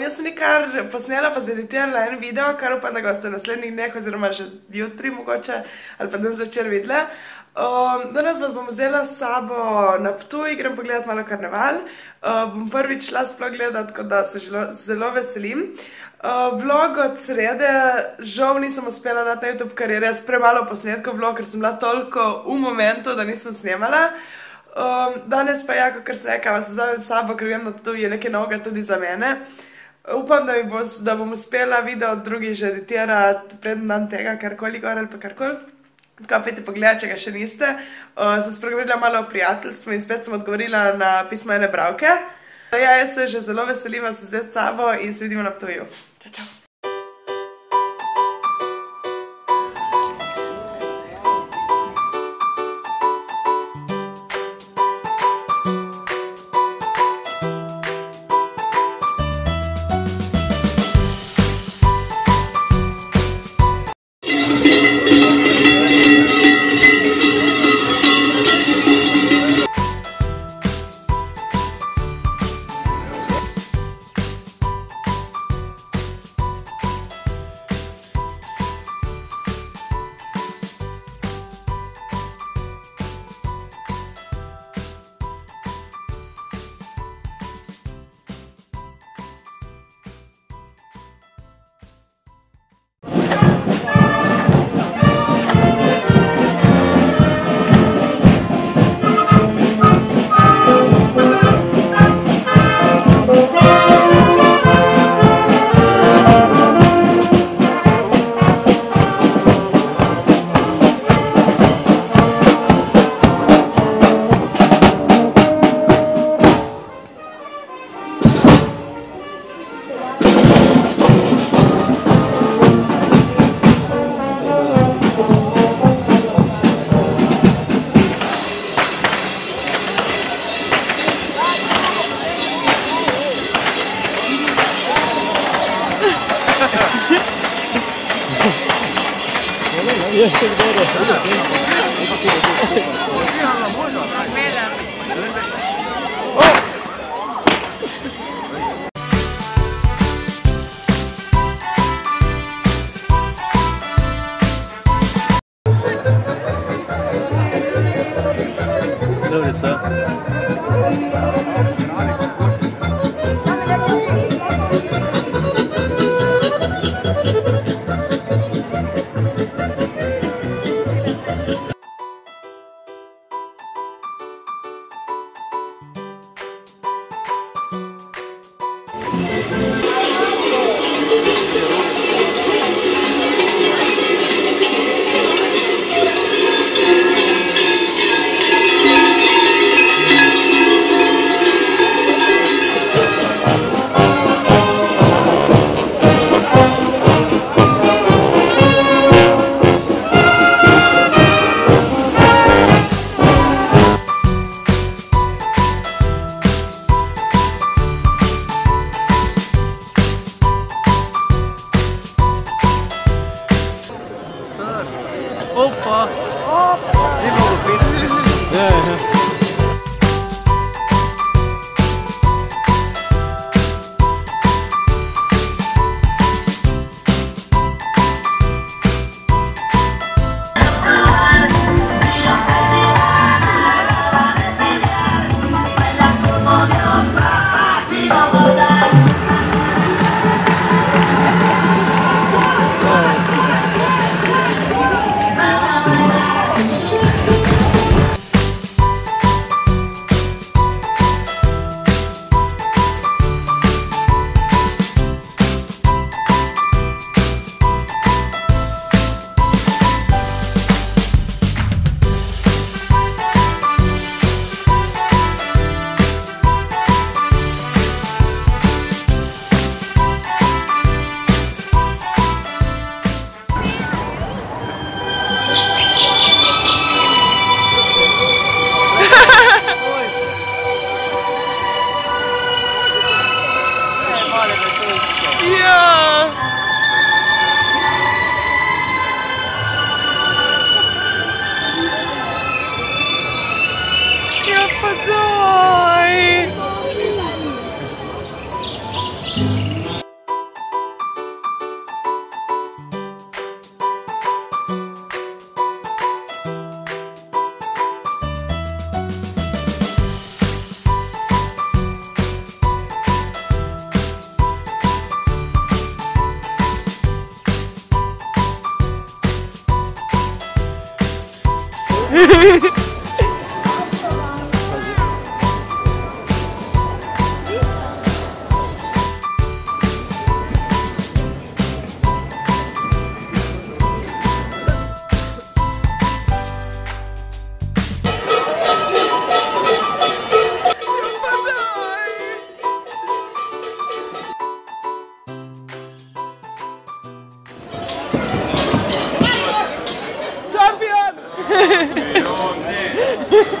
Jaz sem nekaj posnela pa zeditirala en video, kar upam, da ga ste v naslednjih dneh oziroma že jutri mogoče ali pa dan začer videla. Danes vas bom vzela s sabo na Ptuj, grem pogledat malo karneval. Bom prvič šla sploh gledat, kot da se zelo veselim. Vlog od srede žal nisem uspela dati na YouTube, ker je res premalo posnetkov bilo, ker sem bila toliko v momentu, da nisem snemala. Danes pa jako, ker se nekaj vas vzamem s sabo, ker vem, da Ptuj je nekaj novega tudi za mene. Upam, da bom uspela video od drugih že editirati preden dam tega karkoli gor ali pa karkoli. Tako pejte pogledati, če ga še niste. Sem spregovorila malo o prijateljstvu in spet sem odgovorila na pismo ene bralke. Ja, jaz se že zelo veselim vas vzeti s sabo in se vidimo na Ptuju. Čau, čau. Notice that. Champion!